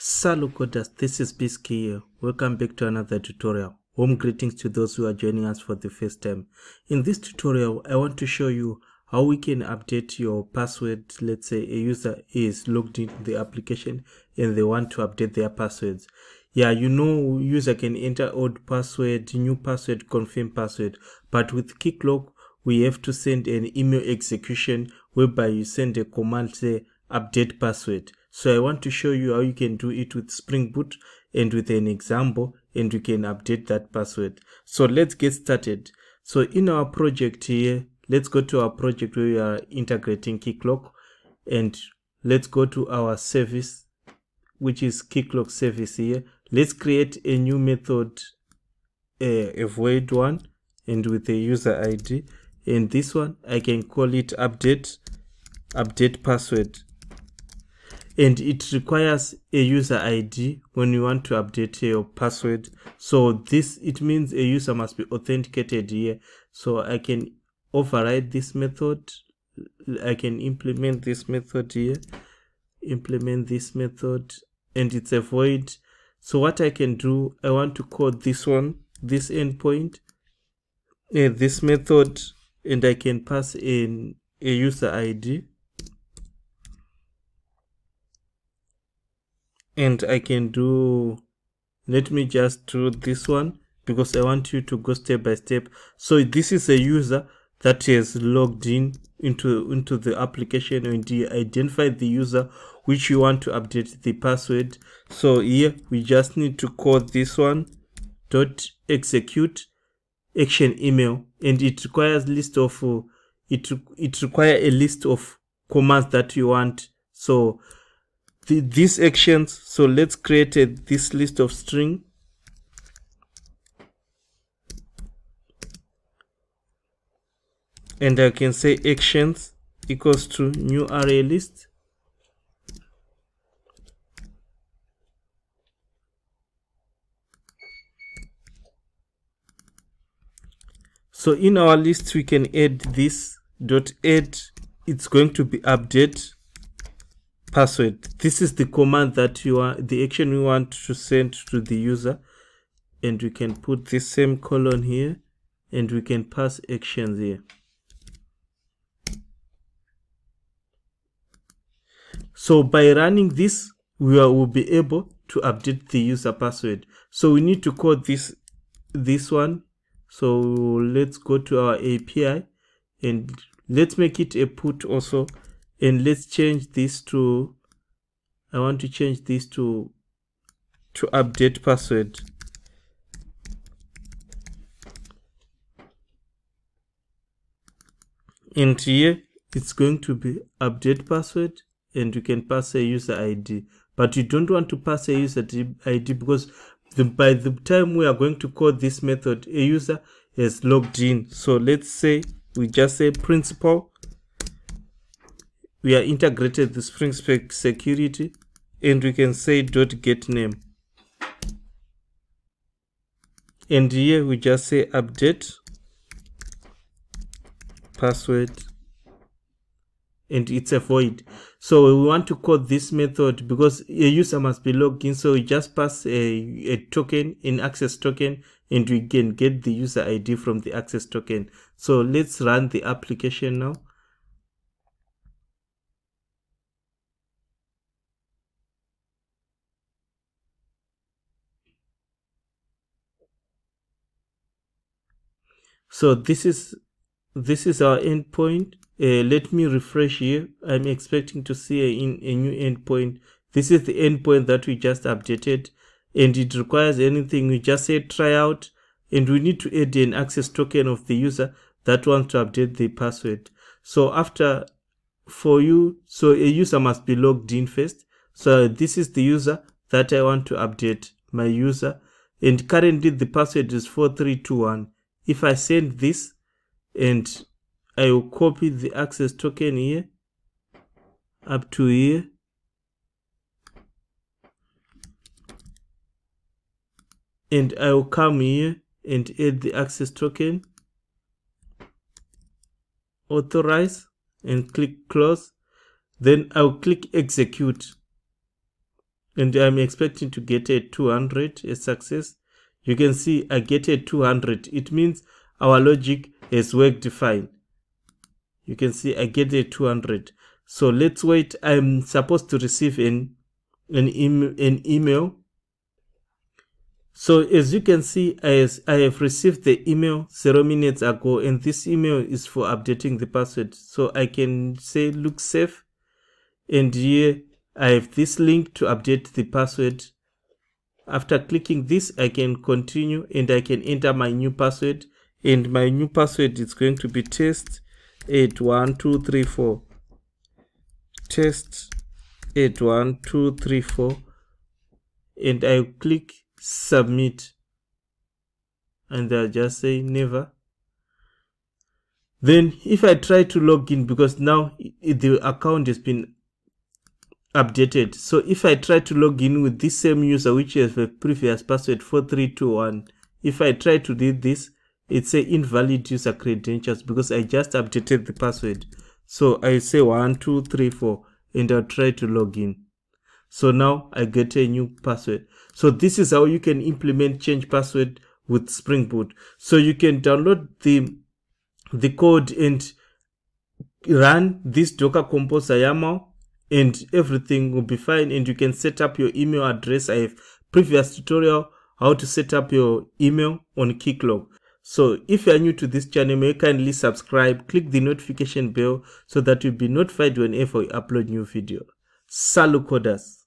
Salut coders, this is Bisky here. Welcome back to another tutorial. Warm greetings to those who are joining us for the first time. In this tutorial, I want to show you how we can update your password. Let's say a user is logged into the application and they want to update their passwords. Yeah, you know, user can enter old password, new password, confirm password. But with Keycloak, we have to send an email execution whereby you send a command, say, update password. So I want to show you how you can do it with Spring Boot and with an example, and you can update that password. So let's get started. So in our project here, let's go to our project where we are integrating Keycloak, and let's go to our service, which is Keycloak service here. Let's create a new method, a void one, and with a user ID. And this one, I can call it update password. And it requires a user ID when you want to update your password. So this, it means a user must be authenticated here. So I can override this method. I can implement this method here. Implement this method, and it's a void. So what I can do, I want to call this one, this endpoint, this method, and I can pass in a user ID. And I can do, let me just do this one because I want you to go step by step. So this is a user that has logged in into the application, and you identify the user which you want to update the password. So here we just need to call this one dot execute action email, and it requires list of it requires a list of commands that you want. So these actions, so let's create this list of string, and I can say actions equals to new array list, so in our list we can add this dot add, it's going to be update password. This is the command that you are, the action we want to send to the user, and we can put this same colon here, and we can pass actions here. So by running this, we will be able to update the user password. So we need to call this one. So let's go to our API, and let's make it a put also. And let's change this to, I want to change this to update password. And here it's going to be update password, and you can pass a user ID. But you don't want to pass a user ID because by the time we are going to call this method, a user is logged in. So let's say we just say principal. We are integrated the Spring security, and we can say dot get name, and here we just say update password, and it's a void. So we want to call this method because a user must be logged in, so we just pass a token, an access token, and we can get the user ID from the access token. So let's run the application now. So this is our endpoint. Let me refresh here. I'm expecting to see a new endpoint. This is the endpoint that we just updated, and it requires anything. We just say try out, and we need to add an access token of the user that wants to update the password. So after for you, so a user must be logged in first. So this is the user that I want to update, my user, and currently the password is 4321. If I send this, and I will copy the access token here, up to here. And I will come here and add the access token. Authorize and click close. Then I will click execute. and I'm expecting to get a 200 as success. You can see I get a 200. It means our logic has worked fine. You can see I get a 200. So let's wait. I'm supposed to receive an email. So as you can see, I have received the email 0 minutes ago, and this email is for updating the password. So I can say look safe, and here I have this link to update the password. After clicking this, I can continue and I can enter my new password, and my new password is going to be test81234. Test81234, and I click submit, and they'll just say never. Then if I try to log in, because now the account has been updated, so if I try to log in with this same user which has a previous password 4321, if I try to do this, it say invalid user credentials because I just updated the password. So I say 1234 and I'll try to log in. So now I get a new password. So this is how you can implement change password with Spring Boot. So you can download the code and run this Docker Composer YAML, and everything will be fine, and you can set up your email address. I have previous tutorial how to set up your email on Keycloak. So if you are new to this channel, may you kindly subscribe, click the notification bell so that you'll be notified whenever we upload new video. Salut coders!